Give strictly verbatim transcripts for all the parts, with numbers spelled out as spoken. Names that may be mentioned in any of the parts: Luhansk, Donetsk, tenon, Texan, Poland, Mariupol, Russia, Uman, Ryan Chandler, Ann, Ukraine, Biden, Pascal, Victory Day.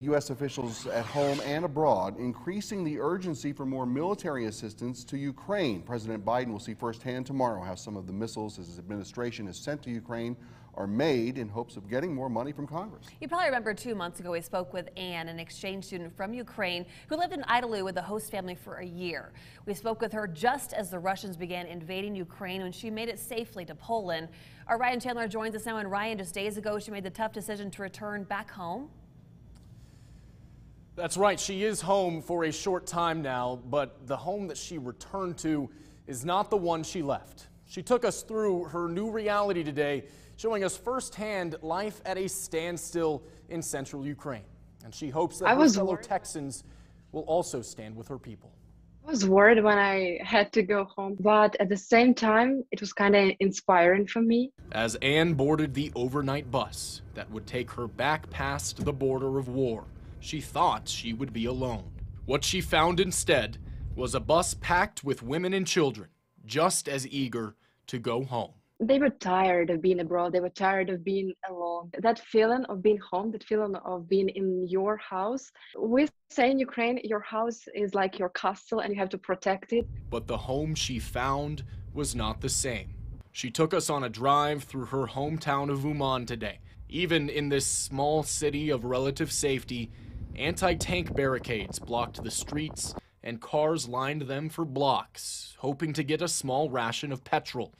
U S officials at home and abroad increasing the urgency for more military assistance to Ukraine. President Biden will see firsthand tomorrow how some of the missiles his administration has sent to Ukraine are made in hopes of getting more money from Congress. You probably remember two months ago we spoke with Anne, an exchange student from Ukraine who lived in Italy with a host family for a year. We spoke with her just as the Russians began invading Ukraine when she made it safely to Poland. Our Ryan Chandler joins us now, and Ryan, just days ago she made the tough decision to return back home. That's right. She is home for a short time now, but the home that she returned to is not the one she left. She took us through her new reality today, showing us firsthand life at a standstill in central Ukraine. And she hopes that her fellow Texans will also stand with her people. I was worried when I had to go home, but at the same time, it was kind of inspiring for me. As Anne boarded the overnight bus that would take her back past the border of war, she thought she would be alone. What she found instead was a bus packed with women and children, just as eager to go home. They were tired of being abroad. They were tired of being alone. That feeling of being home, that feeling of being in your house. We say in Ukraine, your house is like your castle and you have to protect it. But the home she found was not the same. She took us on a drive through her hometown of Uman today. Even in this small city of relative safety, anti-tank barricades blocked the streets and cars lined them for blocks, hoping to get a small ration of petrol.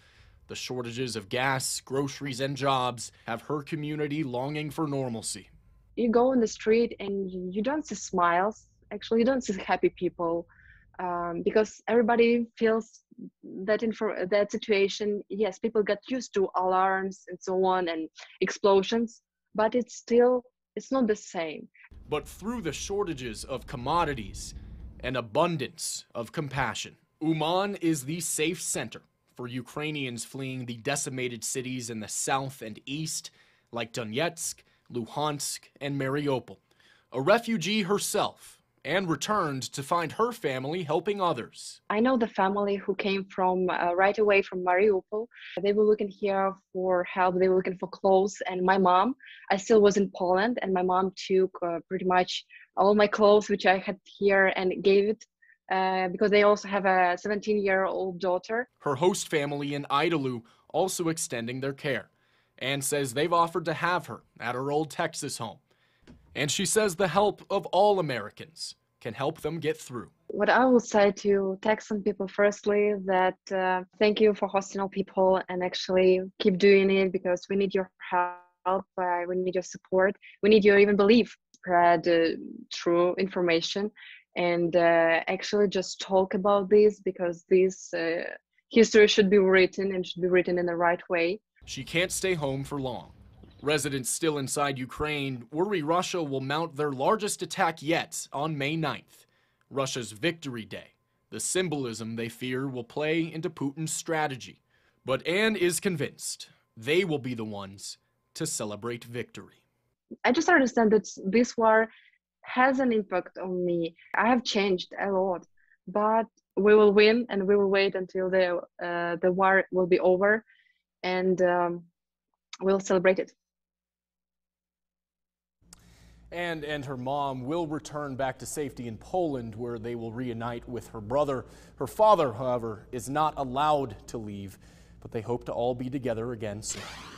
The shortages of gas, groceries, and jobs have her community longing for normalcy. You go on the street and you don't see smiles. Actually, you don't see happy people um, because everybody feels that in that situation. Yes, people got used to alarms and so on and explosions, but it's still it's not the same. But through the shortages of commodities, an abundance of compassion. Uman is the safe center for Ukrainians fleeing the decimated cities in the south and east, like Donetsk, Luhansk, and Mariupol. A refugee herself, Anne returned to find her family helping others. I know the family who came from uh, right away from Mariupol. They were looking here for help. They were looking for clothes. And my mom, I still was in Poland, and my mom took uh, pretty much all my clothes, which I had here, and gave it uh, because they also have a seventeen-year-old daughter. Her host family in Idaloo also extending their care. Anne says they've offered to have her at her old Texas home. And she says the help of all Americans can help them get through. What I will say to Texan people, firstly, that uh, thank you for hosting all people, and actually keep doing it because we need your help, uh, we need your support, we need your even belief. Spread uh, true information and uh, actually just talk about this because this uh, history should be written and should be written in the right way. She can't stay home for long. Residents still inside Ukraine worry Russia will mount their largest attack yet on May ninth, Russia's Victory Day, the symbolism they fear will play into Putin's strategy. But Anne is convinced they will be the ones to celebrate victory. I just understand that this war has an impact on me. I have changed a lot, but we will win, and we will wait until the, uh, the war will be over, and um, we'll celebrate it. And, and her mom will return back to safety in Poland, where they will reunite with her brother. Her father, however, is not allowed to leave, but they hope to all be together again soon.